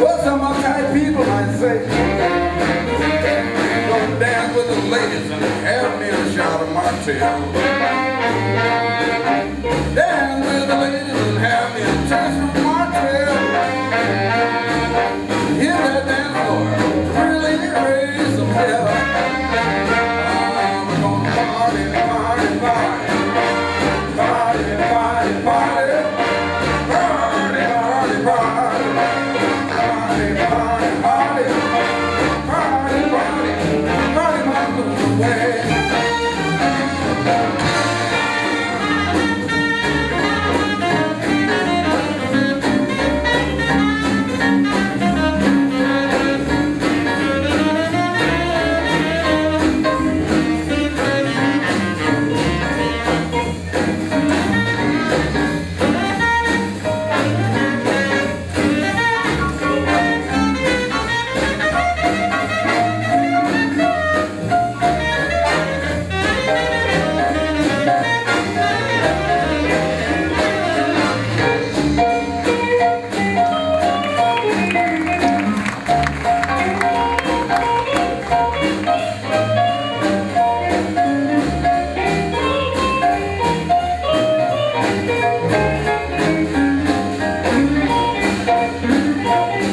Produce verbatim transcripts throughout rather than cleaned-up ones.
What's some Makai people might say? Don't dance with the ladies and have me a shot of mocktail. Dance with the ladies and have me a taste of mocktail. Hear that dance floor, really raise some hell.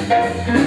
Thank you.